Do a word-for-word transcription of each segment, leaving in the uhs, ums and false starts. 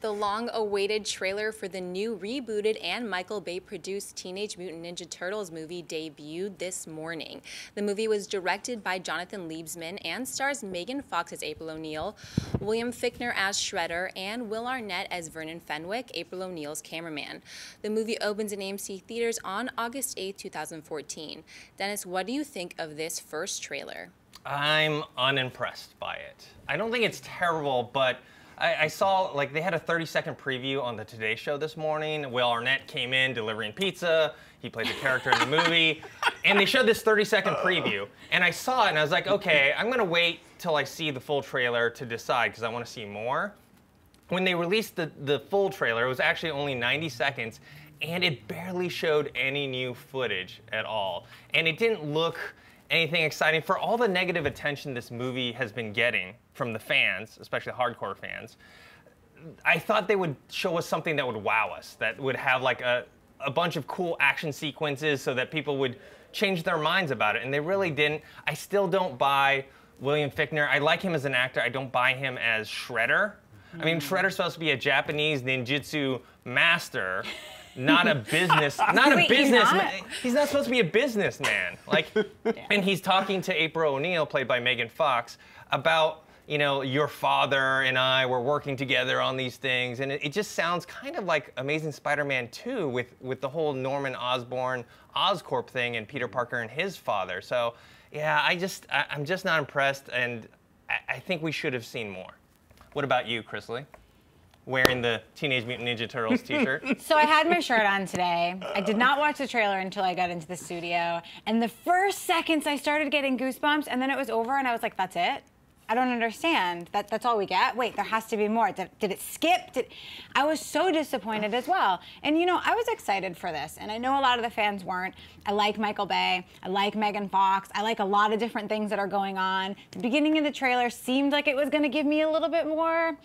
The long-awaited trailer for the new rebooted and Michael Bay produced Teenage Mutant Ninja Turtles movie debuted this morning. The movie was directed by Jonathan Liebesman and stars Megan Fox as April O'Neil, William Fichtner as Shredder, and Will Arnett as Vernon Fenwick, April O'Neil's cameraman. The movie opens in A M C theaters on August eighth, two thousand fourteen. Dennis, what do you think of this first trailer? I'm unimpressed by it. I don't think it's terrible, but I, I saw, like, they had a thirty second preview on the Today Show this morning. Will Arnett came in delivering pizza. He played the character in the movie. And they showed this thirty second preview. And I saw it and I was like, okay, I'm gonna wait till I see the full trailer to decide because I wanna see more. When they released the, the full trailer, it was actually only ninety seconds and it barely showed any new footage at all. And it didn't look anything exciting. For all the negative attention this movie has been getting from the fans, especially hardcore fans, I thought they would show us something that would wow us, that would have like a, a bunch of cool action sequences so that people would change their minds about it, and they really didn't. I still don't buy William Fichtner. I like him as an actor. I don't buy him as Shredder. Mm. I mean, Shredder's supposed to be a Japanese ninjutsu master. Not a business, not Wait, a business he's not? man. He's not supposed to be a businessman. Like, yeah. And he's talking to April O'Neil, played by Megan Fox, about, you know, your father and I were working together on these things. And it, it just sounds kind of like Amazing Spider-Man two with, with the whole Norman Osborn, Oscorp thing and Peter Parker and his father. So yeah, I just, I, I'm just not impressed. And I, I think we should have seen more. What about you, Chrisley? Wearing the Teenage Mutant Ninja Turtles t-shirt. So I had my shirt on today. I did not watch the trailer until I got into the studio. And the first seconds I started getting goosebumps and then it was over and I was like, that's it? I don't understand. That, that's all we get? Wait, there has to be more. Did, did it skip? Did, I was so disappointed as well. And you know, I was excited for this and I know a lot of the fans weren't. I like Michael Bay, I like Megan Fox, I like a lot of different things that are going on. The beginning of the trailer seemed like it was gonna give me a little bit more.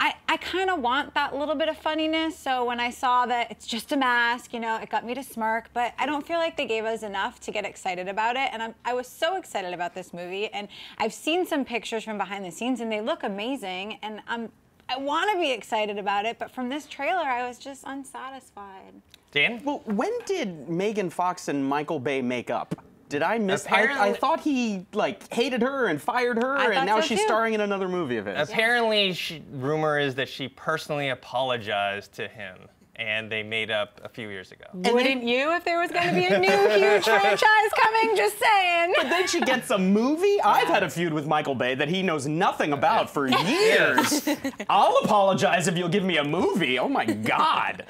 I, I kind of want that little bit of funniness, so when I saw that it's just a mask, you know, it got me to smirk, but I don't feel like they gave us enough to get excited about it, and I'm, I was so excited about this movie, and I've seen some pictures from behind the scenes, and they look amazing, and I'm, I want to be excited about it, but from this trailer, I was just unsatisfied. Dan? Well, when did Megan Fox and Michael Bay make up? Did I miss? I, I thought he like hated her and fired her, I and now so she's too. starring in another movie of his. Apparently, she, rumor is that she personally apologized to him, and they made up a few years ago. And Wouldn't then, you if there was going to be a new huge franchise coming? Just saying. But then she gets a movie. I've had a feud with Michael Bay that he knows nothing about for years. I'll apologize if you'll give me a movie. Oh my God.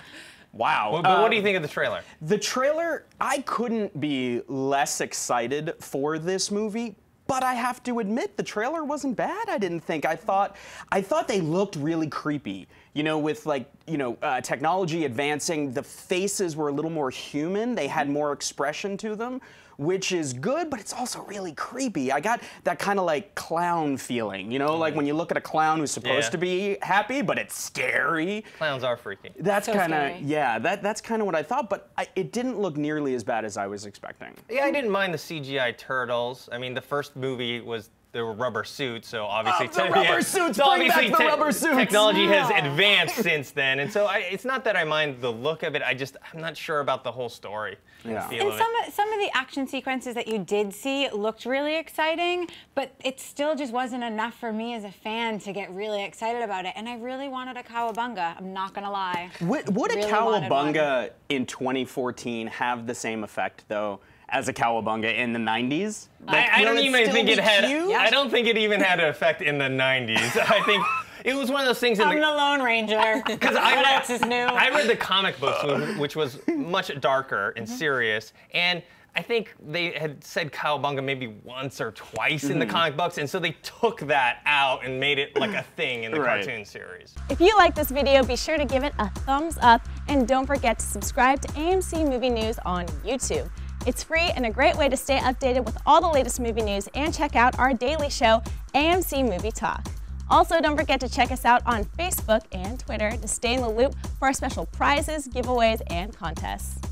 Wow. But what um, do you think of the trailer? The trailer, I couldn't be less excited for this movie, but I have to admit the trailer wasn't bad, I didn't think. I thought I thought they looked really creepy. You know, with like, you know, uh, technology advancing, the faces were a little more human. They had more expression to them, which is good, but it's also really creepy. I got that kind of like clown feeling, you know, like when you look at a clown who's supposed yeah. to be happy, but it's scary. Clowns are freaky. That's so kind of, yeah, that, that's kind of what I thought, but I, it didn't look nearly as bad as I was expecting. Yeah, I didn't mind the C G I turtles. I mean, the first movie was There were rubber suits, so obviously, oh, the rubber suits, so bring obviously back the rubber suits. Technology yeah. has advanced since then, and so I, it's not that I mind the look of it. I just I'm not sure about the whole story. Yeah. And of some it. some of the action sequences that you did see looked really exciting, but it still just wasn't enough for me as a fan to get really excited about it. And I really wanted a cowabunga. I'm not gonna lie. Would, would really a cowabunga in twenty fourteen have the same effect though? As a cowabunga in the nineties, like, I, I don't even think it had. Huge? I don't think it even had an effect in the nineties. I think it was one of those things. In I'm the, the Lone Ranger. Because I, I read the comic books, which was much darker and serious, and I think they had said cowabunga maybe once or twice mm-hmm. in the comic books, and so they took that out and made it like a thing in the right. cartoon series. If you like this video, be sure to give it a thumbs up, and don't forget to subscribe to A M C Movie News on YouTube. It's free and a great way to stay updated with all the latest movie news and check out our daily show, A M C Movie Talk. Also, don't forget to check us out on Facebook and Twitter to stay in the loop for our special prizes, giveaways, and contests.